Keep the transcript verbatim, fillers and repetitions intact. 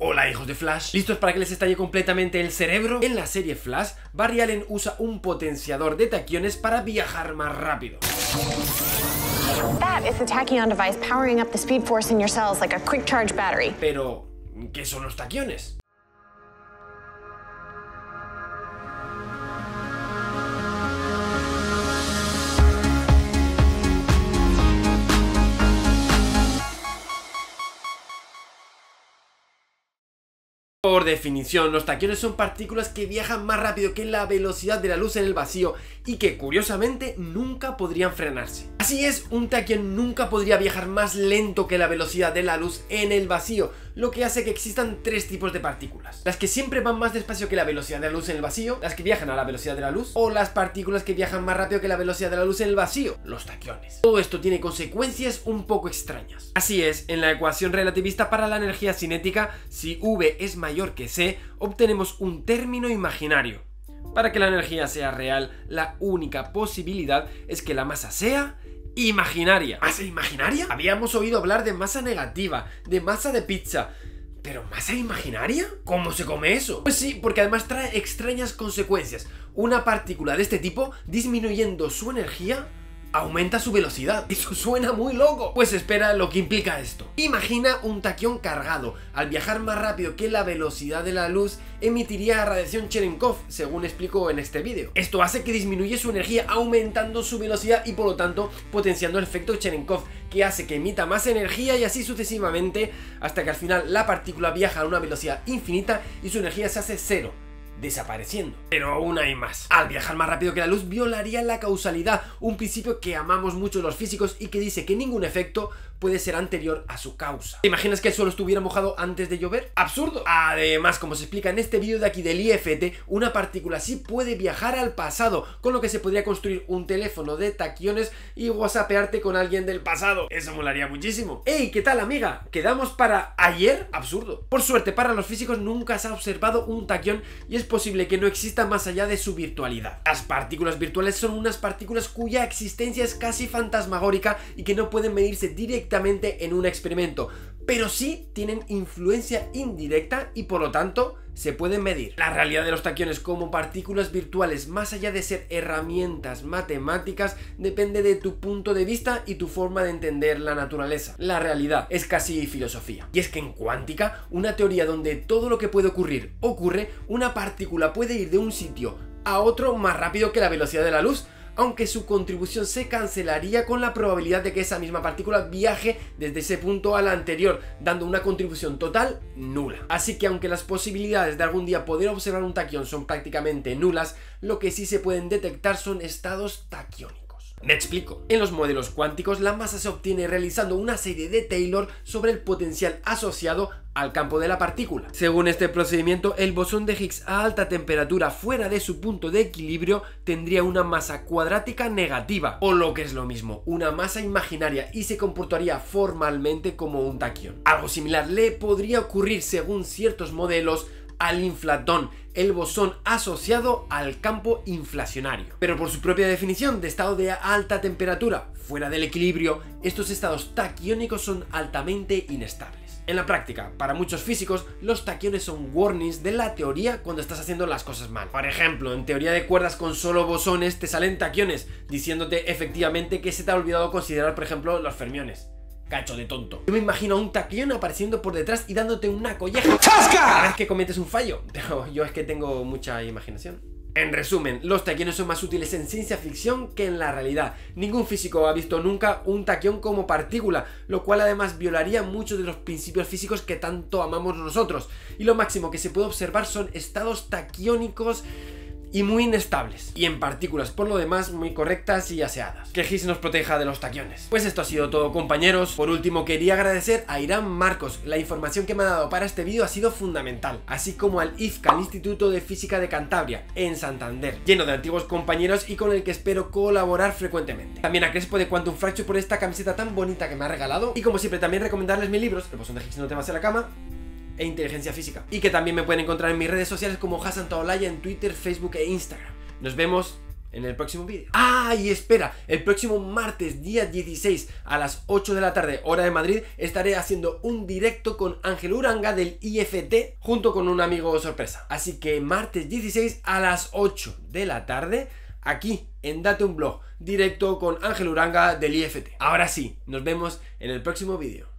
Hola hijos de Flash, ¿listos para que les estalle completamente el cerebro? En la serie Flash, Barry Allen usa un potenciador de taquiones para viajar más rápido. Pero, ¿qué son los taquiones? Por definición, los taquiones son partículas que viajan más rápido que la velocidad de la luz en el vacío y que, curiosamente, nunca podrían frenarse. Así es, un taquión nunca podría viajar más lento que la velocidad de la luz en el vacío, lo que hace que existan tres tipos de partículas: las que siempre van más despacio que la velocidad de la luz en el vacío, las que viajan a la velocidad de la luz, o las partículas que viajan más rápido que la velocidad de la luz en el vacío, los taquiones. Todo esto tiene consecuencias un poco extrañas. Así es, en la ecuación relativista para la energía cinética, si V es mayor que C, obtenemos un término imaginario. Para que la energía sea real, la única posibilidad es que la masa sea imaginaria. ¿Masa imaginaria? Habíamos oído hablar de masa negativa, de masa de pizza, ¿pero masa imaginaria? ¿Cómo se come eso? Pues sí, porque además trae extrañas consecuencias. Una partícula de este tipo, disminuyendo su energía, aumenta su velocidad. Eso suena muy loco. Pues espera lo que implica esto. Imagina un taquión cargado. Al viajar más rápido que la velocidad de la luz, emitiría radiación Cherenkov, según explico en este vídeo. Esto hace que disminuye su energía, aumentando su velocidad y por lo tanto potenciando el efecto Cherenkov, que hace que emita más energía y así sucesivamente, hasta que al final la partícula viaja a una velocidad infinita y su energía se hace cero, desapareciendo. Pero aún hay más. Al viajar más rápido que la luz, violaría la causalidad, un principio que amamos mucho los físicos y que dice que ningún efecto puede ser anterior a su causa. ¿Te imaginas que el suelo estuviera mojado antes de llover? ¡Absurdo! Además, como se explica en este vídeo de aquí del I F T, una partícula sí puede viajar al pasado, con lo que se podría construir un teléfono de taquiones y whatsappearte con alguien del pasado. Eso molaría muchísimo. ¡Ey! ¿Qué tal, amiga? ¿Quedamos para ayer? ¡Absurdo! Por suerte, para los físicos nunca se ha observado un taquión y es posible que no exista más allá de su virtualidad. Las partículas virtuales son unas partículas cuya existencia es casi fantasmagórica y que no pueden medirse directamente en un experimento, pero sí tienen influencia indirecta y por lo tanto se pueden medir. La realidad de los taquiones como partículas virtuales, más allá de ser herramientas matemáticas, depende de tu punto de vista y tu forma de entender la naturaleza. La realidad es casi filosofía. Y es que en cuántica, una teoría donde todo lo que puede ocurrir ocurre, una partícula puede ir de un sitio a otro más rápido que la velocidad de la luz, aunque su contribución se cancelaría con la probabilidad de que esa misma partícula viaje desde ese punto a la anterior, dando una contribución total nula. Así que aunque las posibilidades de algún día poder observar un taquión son prácticamente nulas, lo que sí se pueden detectar son estados taquiónicos. Me explico. En los modelos cuánticos, la masa se obtiene realizando una serie de Taylor sobre el potencial asociado al campo de la partícula. Según este procedimiento, el bosón de Higgs a alta temperatura fuera de su punto de equilibrio tendría una masa cuadrática negativa, o lo que es lo mismo, una masa imaginaria, y se comportaría formalmente como un taquión. Algo similar le podría ocurrir, según ciertos modelos, al inflatón, el bosón asociado al campo inflacionario. Pero por su propia definición de estado de alta temperatura, fuera del equilibrio, estos estados taquiónicos son altamente inestables. En la práctica, para muchos físicos, los taquiones son warnings de la teoría cuando estás haciendo las cosas mal. Por ejemplo, en teoría de cuerdas con solo bosones te salen taquiones, diciéndote efectivamente que se te ha olvidado considerar, por ejemplo, los fermiones. Cacho de tonto. Yo me imagino a un taquión apareciendo por detrás y dándote una colleja cada vez que cometes un fallo. Pero yo es que tengo mucha imaginación. En resumen, los taquiones son más útiles en ciencia ficción que en la realidad. Ningún físico ha visto nunca un taquión como partícula, lo cual además violaría muchos de los principios físicos que tanto amamos nosotros. Y lo máximo que se puede observar son estados taquiónicos y muy inestables, y en partículas por lo demás muy correctas y aseadas. Que Higgs nos proteja de los taquiones. Pues esto ha sido todo, compañeros. Por último, quería agradecer a Airam Marcos. La información que me ha dado para este vídeo ha sido fundamental, así como al I F C A, el Instituto de Física de Cantabria, en Santander, lleno de antiguos compañeros y con el que espero colaborar frecuentemente. También a Crespo de Quantum Fracture por esta camiseta tan bonita que me ha regalado, y como siempre también recomendarles mis libros, El Bosón de Higgs no te vas a la cama, e Inteligencia Física. Y que también me pueden encontrar en mis redes sociales como Javier Santaolalla en Twitter, Facebook e Instagram. Nos vemos en el próximo vídeo. ¡Ah! Y espera, el próximo martes, día dieciséis, a las ocho de la tarde, hora de Madrid, estaré haciendo un directo con Ángel Uranga del I F T, junto con un amigo sorpresa. Así que martes dieciséis a las ocho de la tarde, aquí en Date un blog, directo con Ángel Uranga del I F T. Ahora sí, nos vemos en el próximo vídeo.